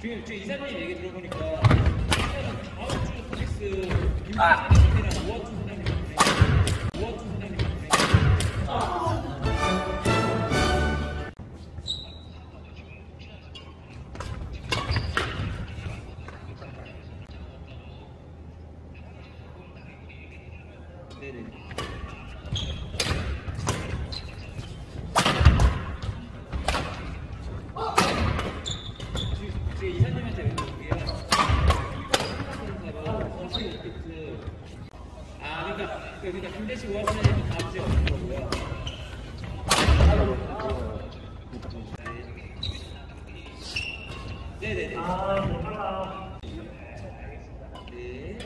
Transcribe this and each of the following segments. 지금 이사관님 얘기 들어보니까 다음 주 코믹스 김보선 선생님이랑 우아춘 선생님한테 네네. 그러니까 김대식 우아선생님 다음 주에 없는 거고요. 네네네. 아, 네.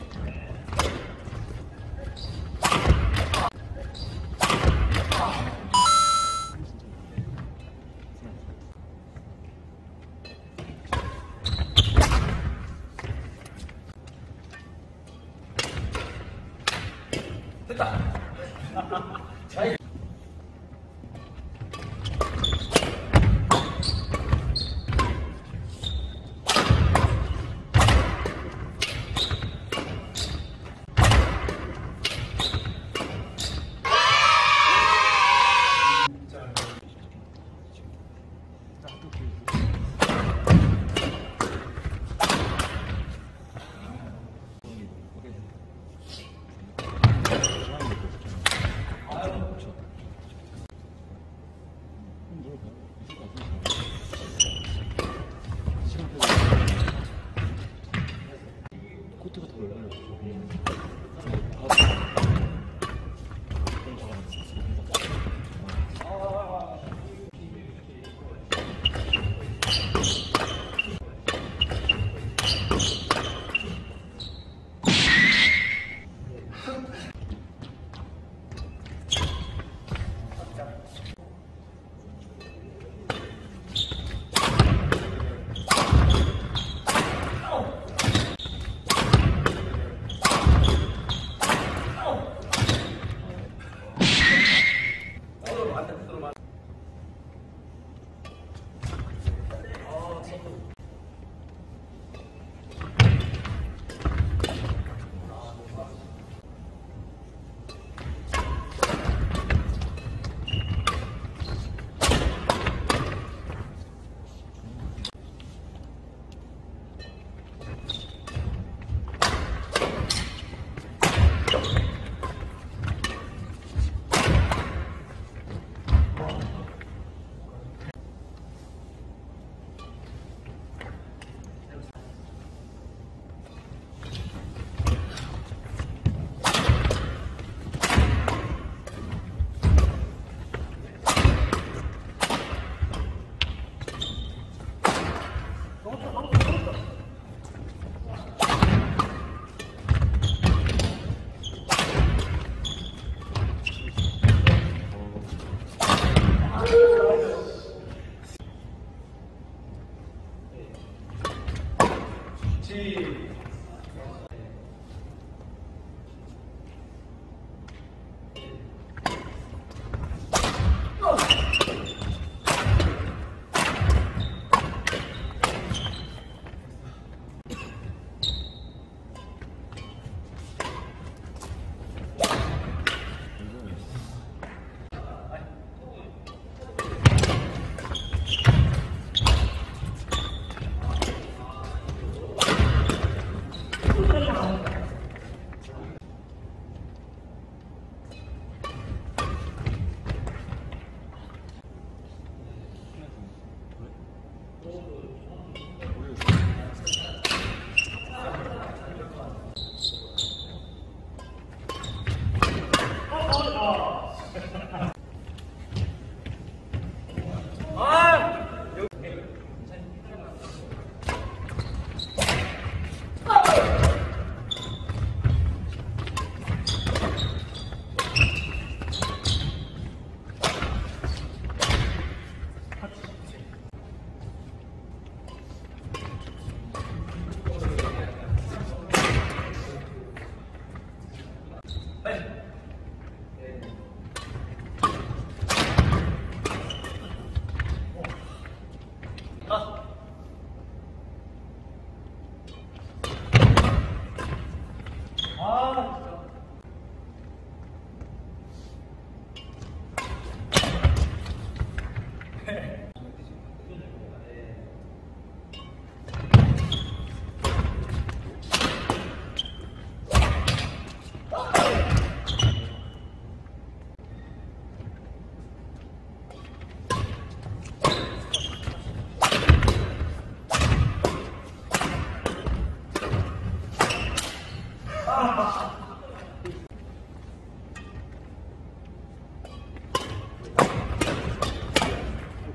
됐다. 잘.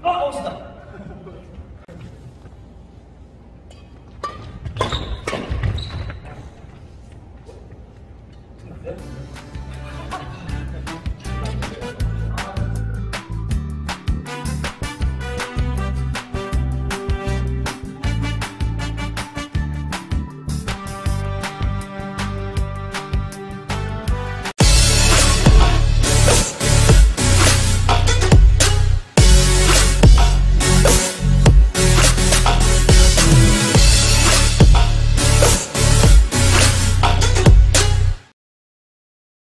Oh,